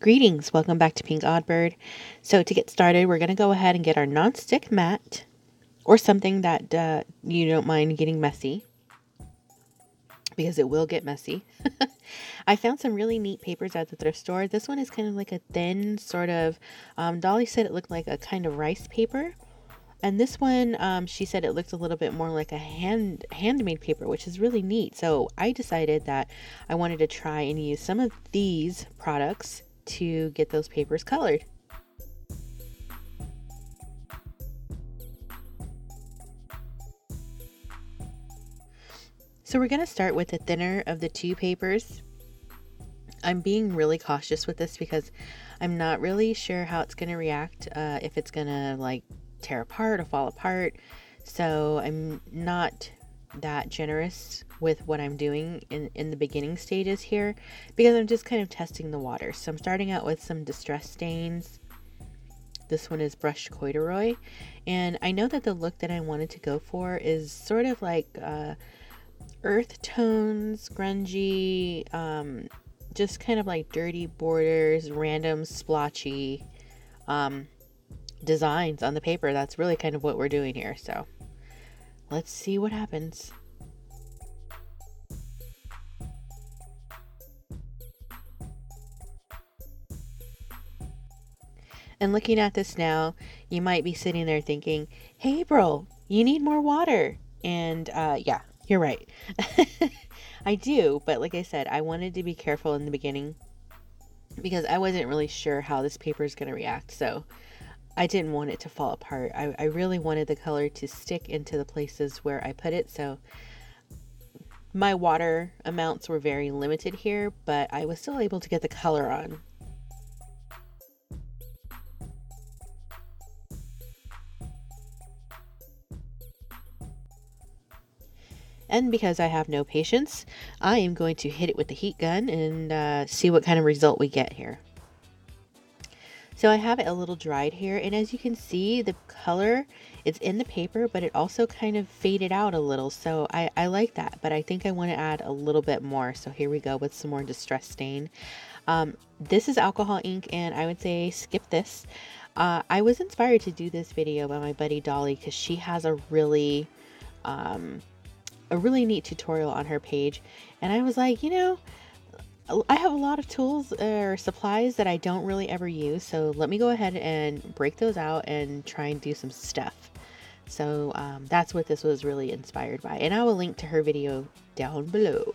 Greetings, welcome back to Pink Oddbird. So to get started, we're going to go ahead and get our nonstick mat or something that you don't mind getting messy, because it will get messy. I found some really neat papers at the thrift store. This one is kind of like a thin sort of, Dolly said it looked like a kind of rice paper. And this one, she said it looked a little bit more like a handmade paper, which is really neat. So I decided that I wanted to try and use some of these products to get those papers colored. So we're going to start with the thinner of the two papers. I'm being really cautious with this because I'm not really sure how it's going to react, if it's going to like tear apart or fall apart. So I'm not that generous with what I'm doing in the beginning stages here, because I'm just kind of testing the water. So I'm starting out with some Distress Stains. This one is Brushed Corduroy, and I know that the look that I wanted to go for is sort of like earth tones, grungy, just kind of like dirty borders, random splotchy designs on the paper. That's really kind of what we're doing here, so let's see what happens. And looking at this now, you might be sitting there thinking, hey April, you need more water. And yeah, you're right. I do, but like I said, I wanted to be careful in the beginning because I wasn't really sure how this paper is going to react, so I didn't want it to fall apart. I really wanted the color to stick into the places where I put it. So my water amounts were very limited here, but I was still able to get the color on. And because I have no patience, I am going to hit it with the heat gun and see what kind of result we get here. So I have it a little dried here, and as you can see, the color, it's in the paper, but it also kind of faded out a little. So I like that, but I think I want to add a little bit more. So here we go with some more Distress Stain. This is alcohol ink, and I would say skip this. I was inspired to do this video by my buddy Dolly because she has a really neat tutorial on her page, and I was like, you know, I have a lot of tools or supplies that I don't really ever use, so let me go ahead and break those out and try and do some stuff. So that's what this was really inspired by, and I will link to her video down below.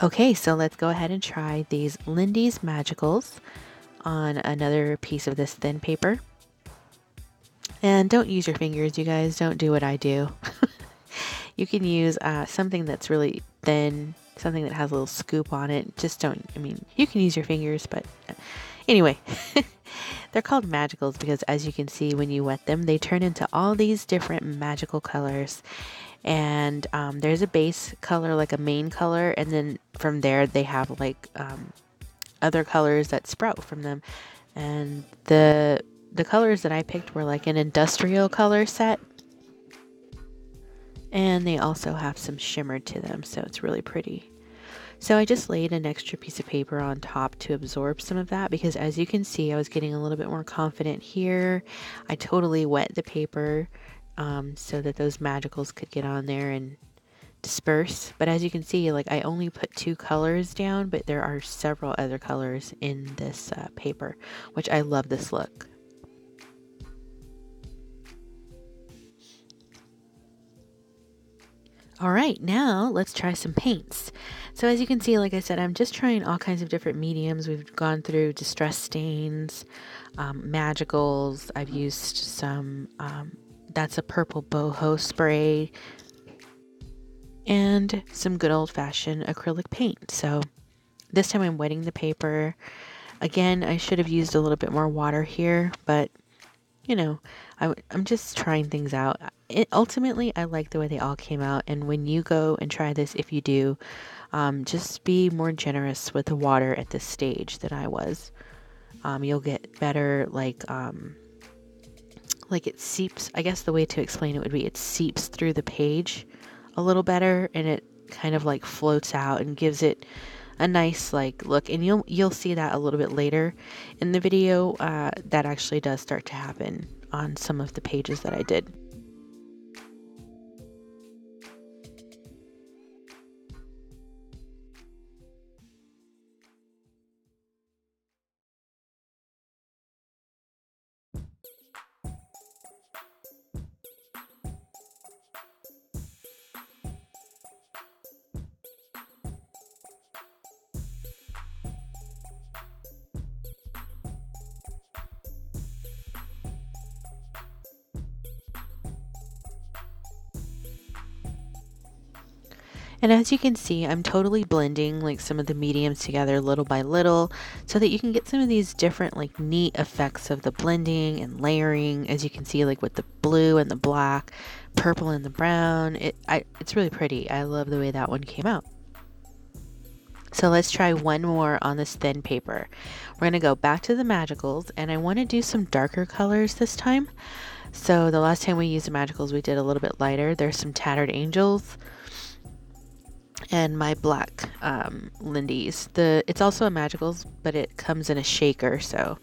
Okay, so let's go ahead and try these Lindy's Magicals on another piece of this thin paper. And don't use your fingers, you guys. Don't do what I do. You can use something that's really thin, something that has a little scoop on it. Just don't, I mean, you can use your fingers, but anyway. They're called Magicals because, as you can see, when you wet them, they turn into all these different magical colors. And there's a base color, like a main color, and then from there they have like other colors that sprout from them. And the colors that I picked were like an industrial color set, and they also have some shimmer to them, so it's really pretty. So I just laid an extra piece of paper on top to absorb some of that, because as you can see, I was getting a little bit more confident here. I totally wet the paper so that those magicals could get on there and disperse. But as you can see, like, I only put two colors down, but there are several other colors in this paper, which I love this look. All right, now let's try some paints. So as you can see, like I said, I'm just trying all kinds of different mediums. We've gone through Distress Stains, Magicals. I've used some, that's a purple boho spray, and some good old-fashioned acrylic paint. So this time I'm wetting the paper. Again, I should have used a little bit more water here, but I'm just trying things out. Ultimately, I like the way they all came out. And when you go and try this, if you do, just be more generous with the water at this stage than I was. You'll get better, like it seeps. I guess the way to explain it would be it seeps through the page a little better, and it kind of like floats out and gives it a nice like look. And you'll see that a little bit later in the video. That actually does start to happen on some of the pages that I did. And as you can see, I'm totally blending like some of the mediums together little by little so that you can get some of these different like neat effects of the blending and layering. As you can see, like with the blue and the black, purple and the brown, it's really pretty. I love the way that one came out. So let's try one more on this thin paper. We're going to go back to the Magicals, and I want to do some darker colors this time. So the last time we used the Magicals, we did a little bit lighter. There's some Tattered Angels and my black Lindy's. It's also a Magicals, but it comes in a shaker, so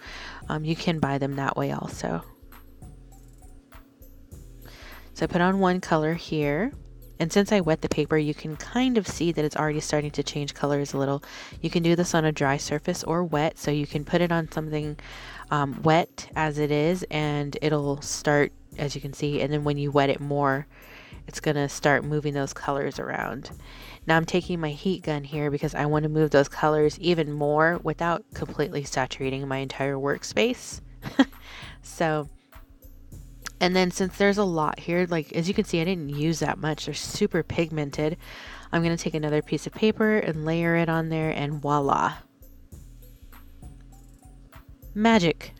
you can buy them that way also. So I put on one color here, and since I wet the paper, you can kind of see that it's already starting to change colors a little. You can do this on a dry surface or wet, so you can put it on something wet as it is, and it'll start, as you can see, and then when you wet it more, it's going to start moving those colors around. Now I'm taking my heat gun here because I want to move those colors even more without completely saturating my entire workspace. So, and then since there's a lot here, like as you can see, I didn't use that much. They're super pigmented. I'm going to take another piece of paper and layer it on there, and voila. Magic.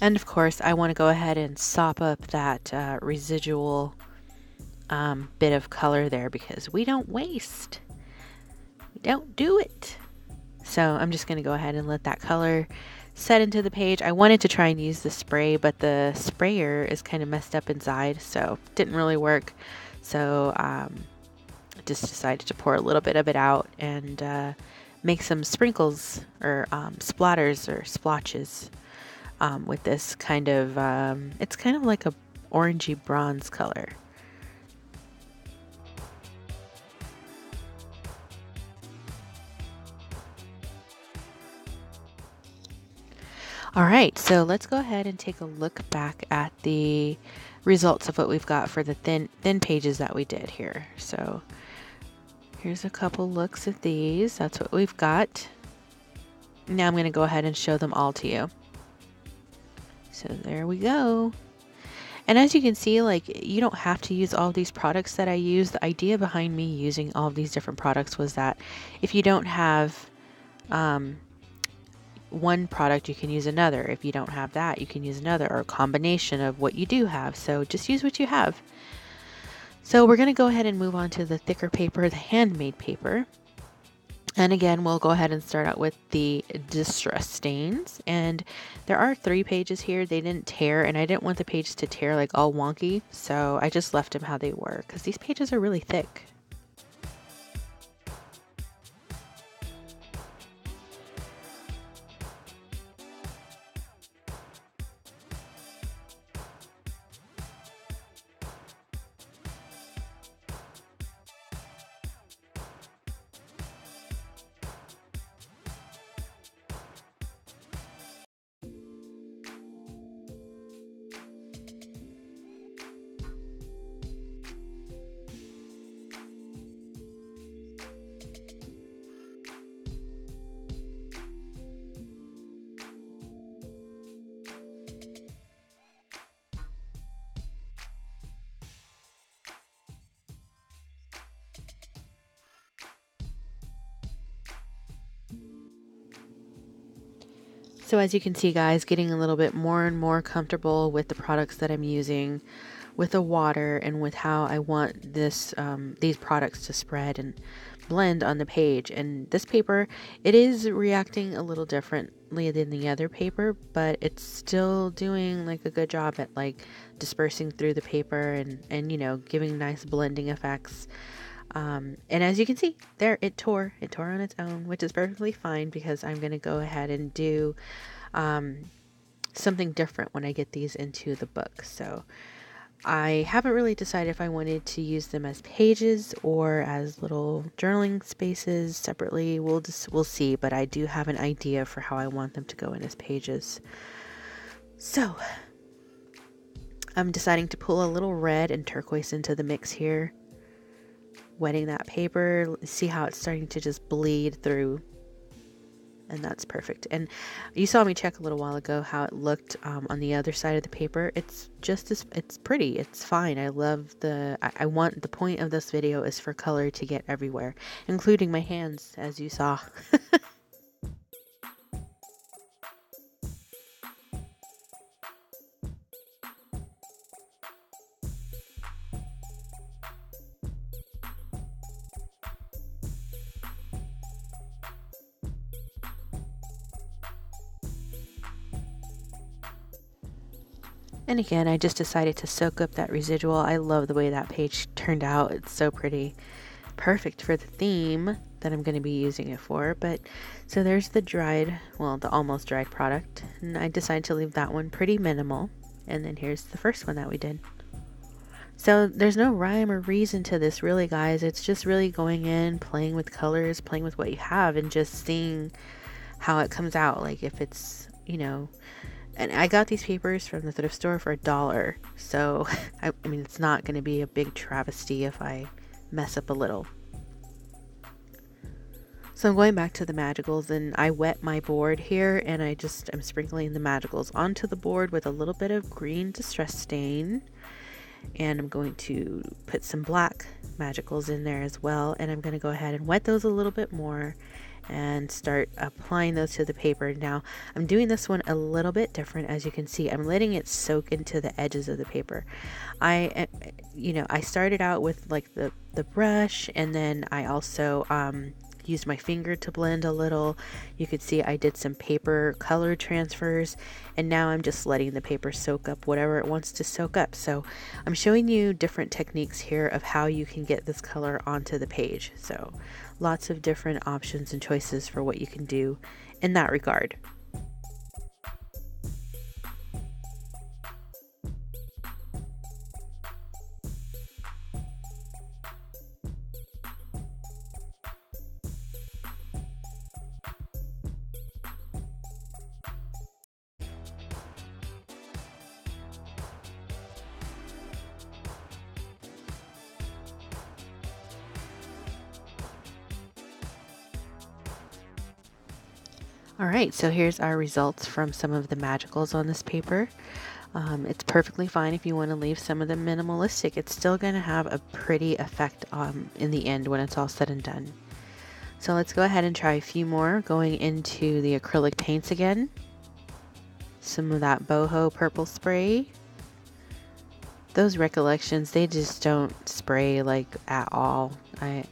And of course, I want to go ahead and sop up that residual bit of color there because we don't waste. We don't do it. So I'm just going to go ahead and let that color set into the page. I wanted to try and use the spray, but the sprayer is kind of messed up inside, so it didn't really work. So I just decided to pour a little bit of it out and make some sprinkles or splatters or splotches. With this kind of, it's kind of like a orangey bronze color. All right, so let's go ahead and take a look back at the results of what we've got for the thin pages that we did here. So here's a couple looks at these. That's what we've got. Now I'm going to go ahead and show them all to you. So there we go. And as you can see, like, you don't have to use all these products that I use. The idea behind me using all of these different products was that if you don't have one product, you can use another. If you don't have that, you can use another, or a combination of what you do have. So just use what you have. So we're going to go ahead and move on to the thicker paper, the handmade paper. And again, we'll go ahead and start out with the Distress Stains. And there are 3 pages here. They didn't tear, and I didn't want the pages to tear like all wonky, so I just left them how they were because these pages are really thick. So as you can see, guys, getting a little bit more and more comfortable with the products that I'm using, with the water, and with how I want this these products to spread and blend on the page. And this paper, it is reacting a little differently than the other paper, but it's still doing like a good job at like dispersing through the paper and you know, giving nice blending effects. And as you can see there, it tore on its own, which is perfectly fine because I'm going to go ahead and do something different when I get these into the book. So I haven't really decided if I wanted to use them as pages or as little journaling spaces separately. We'll see, but I do have an idea for how I want them to go in as pages. So I'm deciding to pull a little red and turquoise into the mix here, wetting that paper. See how it's starting to just bleed through, and that's perfect. And you saw me check a little while ago how it looked on the other side of the paper. It's just as it's pretty, it's fine. I love the I want the point of this video is for color to get everywhere, including my hands, as you saw. And again, I just decided to soak up that residual. I love the way that page turned out. It's so pretty. Perfect for the theme that I'm going to be using it for. But so there's the dried, well, the almost dried product. And I decided to leave that one pretty minimal. And then here's the first one that we did. So there's no rhyme or reason to this really, guys. It's just really going in, playing with colors, playing with what you have, and just seeing how it comes out. Like if it's, you know... And I got these papers from the thrift store for $1. So, I mean, it's not going to be a big travesty if I mess up a little. So I'm going back to the Magicals, and I wet my board here, and I'm sprinkling the Magicals onto the board with a little bit of green Distress Stain. And I'm going to put some black Magicals in there as well. And I'm going to go ahead and wet those a little bit more and start applying those to the paper. Now I'm doing this one a little bit different. As you can see, I'm letting it soak into the edges of the paper. I started out with like the brush, and then I also used my finger to blend a little. You could see I did some paper color transfers, and now I'm just letting the paper soak up whatever it wants to soak up. So I'm showing you different techniques here of how you can get this color onto the page. So lots of different options and choices for what you can do in that regard. Alright, so here's our results from some of the Magicals on this paper. It's perfectly fine if you want to leave some of them minimalistic. It's still going to have a pretty effect in the end when it's all said and done. So let's go ahead and try a few more, going into the acrylic paints again. Some of that boho purple spray. Those Recollections, they just don't spray like at all. I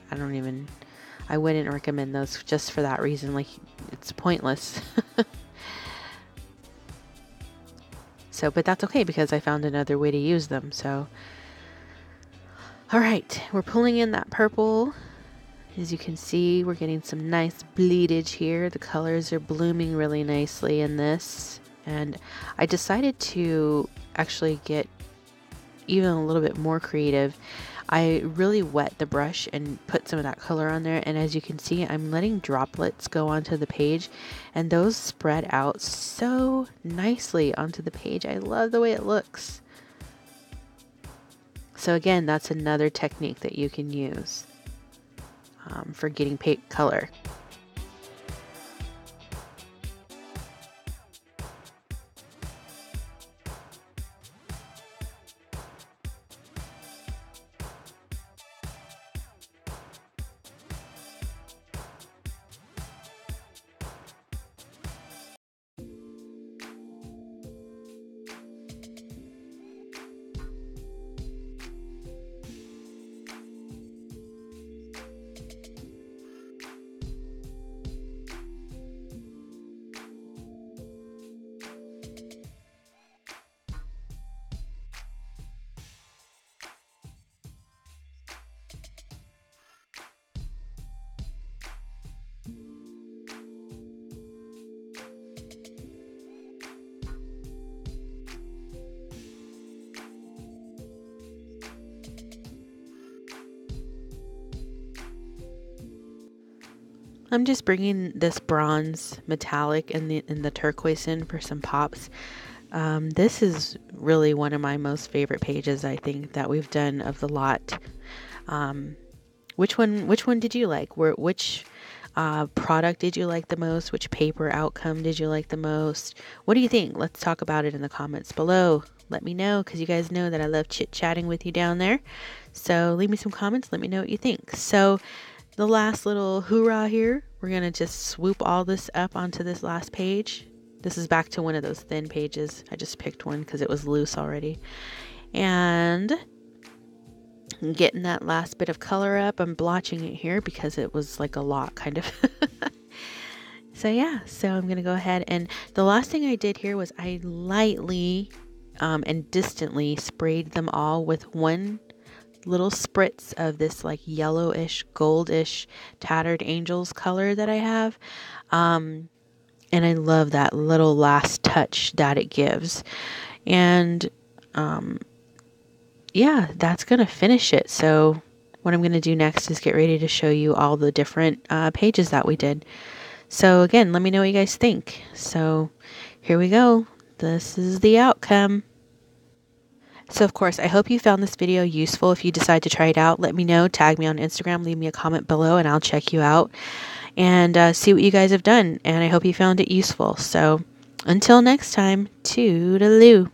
wouldn't recommend those just for that reason. Like, it's pointless. So, but that's okay because I found another way to use them. So, all right, we're pulling in that purple. As you can see, we're getting some nice bleedage here. The colors are blooming really nicely in this. And I decided to actually get even a little bit more creative. I really wet the brush and put some of that color on there, and as you can see, I'm letting droplets go onto the page, and those spread out so nicely onto the page. I love the way it looks. So again, that's another technique that you can use for getting color. I'm just bringing this bronze, metallic, and the turquoise in for some pops. This is really one of my most favorite pages, I think, that we've done of the lot. Which one did you like? Which product did you like the most? Which paper outcome did you like the most? What do you think? Let's talk about it in the comments below. Let me know, because you guys know that I love chit-chatting with you down there. So leave me some comments. Let me know what you think. So the last little hoorah here, we're going to just swoop all this up onto this last page. This is back to one of those thin pages. I just picked one because it was loose already. And getting that last bit of color up. I'm blotching it here because it was like a lot, kind of. So yeah, so I'm going to go ahead, and the last thing I did here was I lightly and distantly sprayed them all with one little spritz of this like yellowish, goldish Tattered Angels color that I have. And I love that little last touch that it gives. And yeah, that's going to finish it. So what I'm going to do next is get ready to show you all the different pages that we did. So again, let me know what you guys think. So here we go. This is the outcome. So of course, I hope you found this video useful. If you decide to try it out, let me know. Tag me on Instagram, leave me a comment below, and I'll check you out and see what you guys have done. And I hope you found it useful. So until next time, toodaloo.